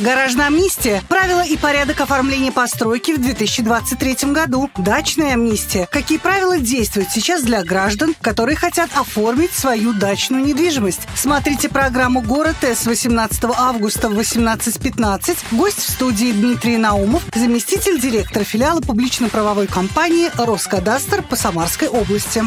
Гаражная амнистия – правила и порядок оформления постройки в 2023 году. Дачная амнистия – какие правила действуют сейчас для граждан, которые хотят оформить свою дачную недвижимость. Смотрите программу «Город С» 18 августа в 18:15. Гость в студии Дмитрий Наумов, заместитель директора филиала публично-правовой компании «Роскадастр» по Самарской области.